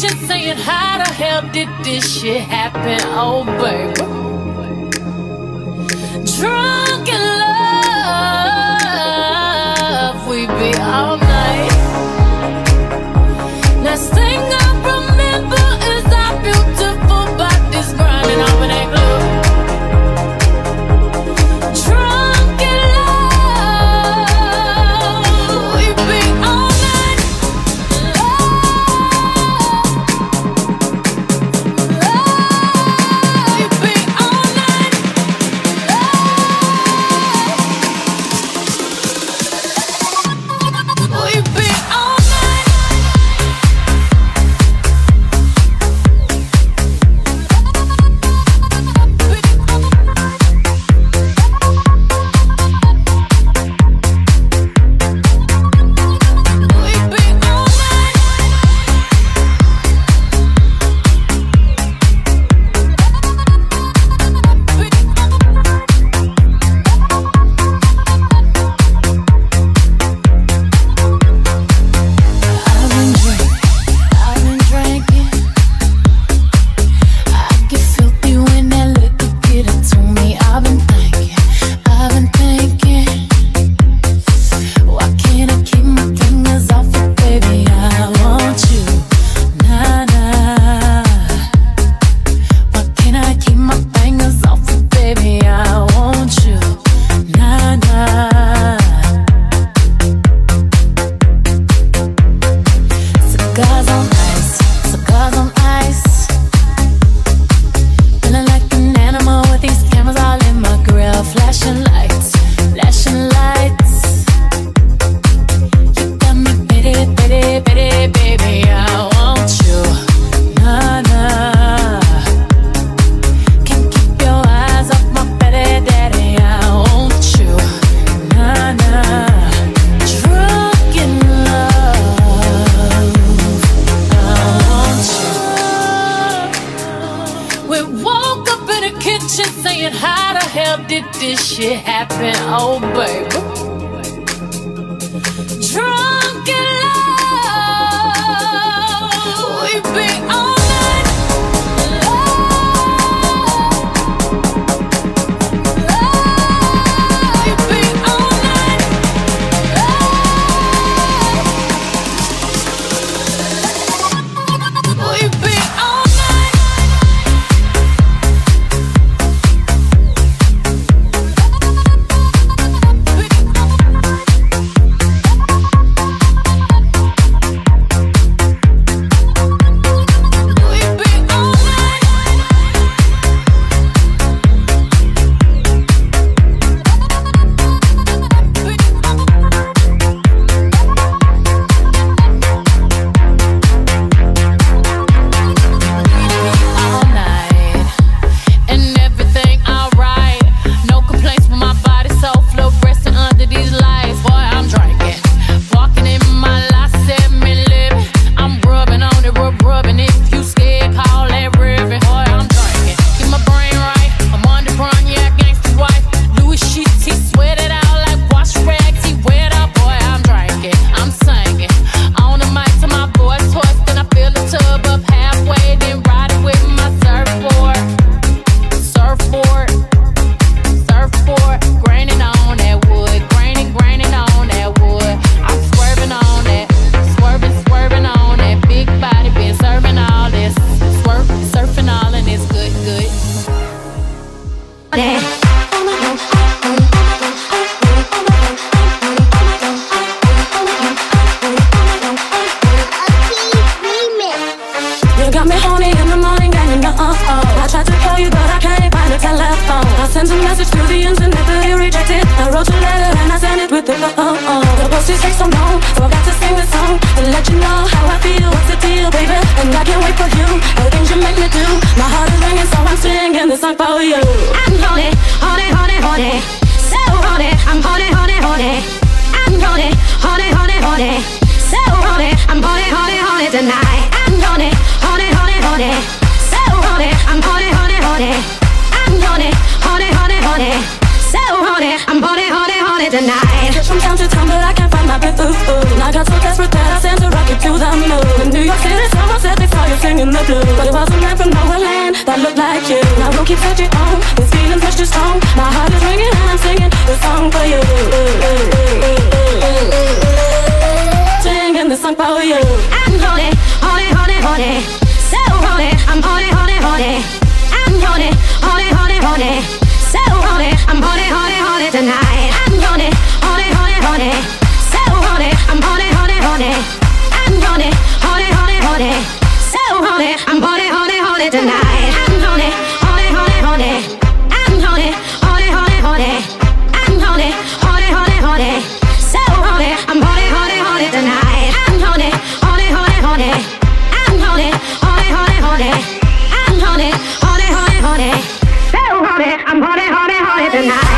just saying, how the hell did this shit happen? Oh, baby. Drunk in love, we be all night. Last thing I remember is our beautiful bodies grinding off in that glue. Drunk in love, we be all night. Love, we be all night. Love, we be all night. Saying, how the hell did this shit happen? Oh, baby. Drunk in love, we be all night. Love, we be all night. Love, we be all night. How can you make me do? My heart is ringing, so I'm singing this song for you. I'm lonely. Don't keep touching on, this feeling's much too strong. My heart is ringing and I'm singing the song for you. Singing the song for you. I'm horny, horny, horny, horny. So horny, I'm horny, horny, horny. I'm horny, horny, horny, horny. So horny, I'm horny, horny, horny tonight. I'm horny, horny, horny, horny. So horny, I'm horny, horny, horny. I'm horny, horny, horny, horny. So horny, I'm horny, horny, horny tonight. I'm horny. I'm horny, horny, horny, horny. I'm horny, horny, horny, horny. So horny, I'm horny, horny, horny tonight. I'm horny, horny, horny, horny. I'm horny, horny, horny, horny. I'm horny, horny, horny, horny. So horny, I'm horny, horny, horny tonight.